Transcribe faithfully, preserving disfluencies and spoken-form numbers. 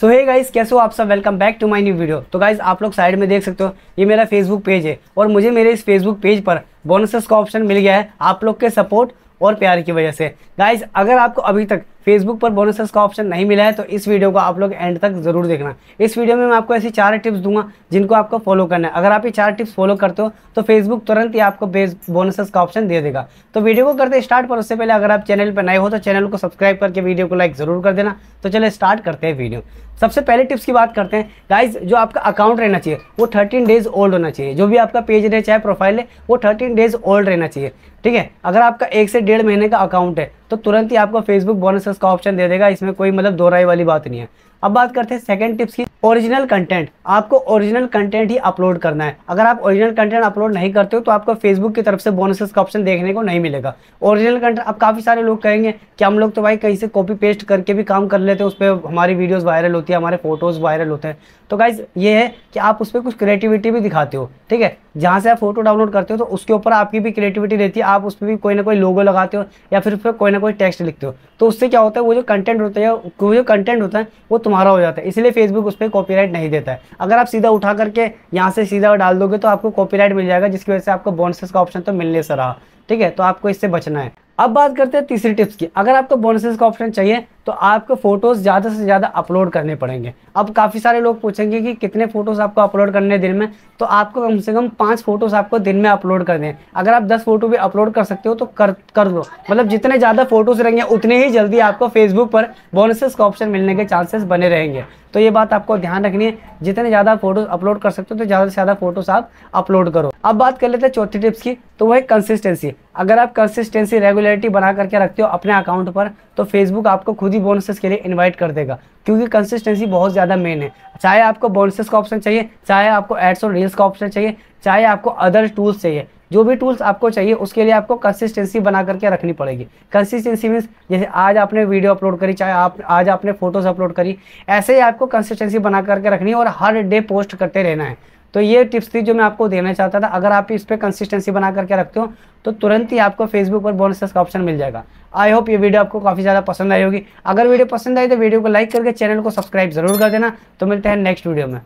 सो hey guys, कैसे हो आप सब। Welcome back to my new video. तो गाइस, आप लोग साइड में देख सकते हो ये मेरा फेसबुक पेज है और मुझे मेरे इस फेसबुक पेज पर बोनसेस का ऑप्शन मिल गया है आप लोग के सपोर्ट और प्यार की वजह से। गाइस, अगर आपको अभी तक फेसबुक पर बोनसेस का ऑप्शन नहीं मिला है तो इस वीडियो को आप लोग एंड तक जरूर देखना। इस वीडियो में मैं आपको ऐसी चार टिप्स दूंगा जिनको आपको फॉलो करना है। अगर आप ये चार टिप्स फॉलो करते हो तो फेसबुक तुरंत ही आपको बोनसेस का ऑप्शन दे देगा। तो वीडियो को करते स्टार्ट, पर उससे पहले अगर आप चैनल पर नए हो तो चैनल को सब्सक्राइब करके वीडियो को लाइक ज़रूर कर देना। तो चले स्टार्ट करते हैं वीडियो। सबसे पहले टिप्स की बात करते हैं। गाइज, जो आपका अकाउंट रहना चाहिए वो थर्टीन डेज ओल्ड होना चाहिए। जो भी आपका पेज रहे चाहे प्रोफाइल है वो थर्टीन डेज ओल्ड रहना चाहिए, ठीक है। अगर आपका एक से डेढ़ महीने का अकाउंट है तो तुरंत ही आपको फेसबुक बोनसेस का ऑप्शन दे देगा। इसमें कोई मतलब दोराई वाली बात नहीं है। अब बात करते हैं सेकंड टिप्स की, ओरिजिनल कंटेंट। आपको ओरिजिनल कंटेंट ही अपलोड करना है। अगर आप ओरिजिनल कंटेंट अपलोड नहीं करते हो तो आपको फेसबुक की तरफ से बोनसेस का ऑप्शन देखने को नहीं मिलेगा। ओरिजिनल कंटेंट, अब काफ़ी सारे लोग कहेंगे कि हम लोग तो भाई कहीं से कॉपी पेस्ट करके भी काम कर लेते हैं, उस पर हमारी वीडियोज़ वायरल होती है, हमारे फोटोज़ वायरल होते हैं। तो गाइज, ये है कि आप उस पर कुछ क्रिएटिविटी भी दिखाते हो, ठीक है। जहाँ से आप फोटो डाउनलोड करते हो तो उसके ऊपर आपकी भी क्रिएटिविटी रहती है। आप उस पर भी कोई ना कोई लोगो लगाते हो या फिर उस पर कोई ना कोई टेक्स्ट लिखते हो। तो उससे क्या होता है, वो जो कंटेंट होता है वो जो कंटेंट होता है वो तुम्हारा हो जाता है। इसलिए फेसबुक उस पर कॉपीराइट नहीं देता है। अगर आप सीधा उठा करके यहाँ से सीधा डाल दोगे तो आपको कॉपीराइट मिल जाएगा, जिसकी वजह से आपको बोनसेस का ऑप्शन तो मिलने से रहा, ठीक है। तो आपको इससे बचना है। अब बात करते हैं तीसरी टिप्स की। अगर आपको बोनसेस का ऑप्शन चाहिए तो आपको फोटोज़ ज़्यादा से ज़्यादा अपलोड करने पड़ेंगे। अब काफ़ी सारे लोग पूछेंगे कि कितने फ़ोटोज़ आपको अपलोड करने हैं दिन में, तो आपको कम से कम पाँच फ़ोटोज़ आपको दिन में अपलोड करने हैं। अगर आप दस फोटो भी अपलोड कर सकते हो तो कर कर दो। मतलब जितने ज़्यादा फोटोज़ रहेंगे उतने ही जल्दी आपको फेसबुक पर बोनसेस का ऑप्शन मिलने के चांसेस बने रहेंगे। तो ये बात आपको ध्यान रखनी है, जितने ज़्यादा फोटोज़ अपलोड कर सकते हो तो ज़्यादा से ज़्यादा फोटोज़ आप अपलोड करो। अब बात कर लेते हैं चौथी टिप्स की, तो वह है कंसिस्टेंसी। अगर आप कंसिस्टेंसी रेगुलरिटी बना करके रखते हो अपने अकाउंट पर तो फेसबुक आपको खुद ही बोनसेस के लिए इनवाइट कर देगा, क्योंकि कंसिस्टेंसी बहुत ज़्यादा मेन है। चाहे आपको बोनसेस का ऑप्शन चाहिए, चाहे आपको एड्स और रील्स का ऑप्शन चाहिए, चाहे आपको अदर टूल्स चाहिए, जो भी टूल्स आपको चाहिए उसके लिए आपको कंसिस्टेंसी बना करके रखनी पड़ेगी। कंसिस्टेंसी मीन्स जैसे आज आपने वीडियो अपलोड करी, चाहे आप आज आपने फोटोज़ अपलोड करी, ऐसे ही आपको कंसिस्टेंसी बना करके रखनी है और हर डे पोस्ट करते रहना है। तो ये टिप्स थी जो मैं आपको देना चाहता था। अगर आप इस पर कंसिस्टेंसी बना करके रखते हो तो तुरंत ही आपको फेसबुक पर बोनसेस का ऑप्शन मिल जाएगा। आई होप ये वीडियो आपको काफ़ी ज़्यादा पसंद आई होगी। अगर वीडियो पसंद आई तो वीडियो को लाइक करके चैनल को सब्सक्राइब जरूर कर देना। तो मिलते हैं नेक्स्ट वीडियो में।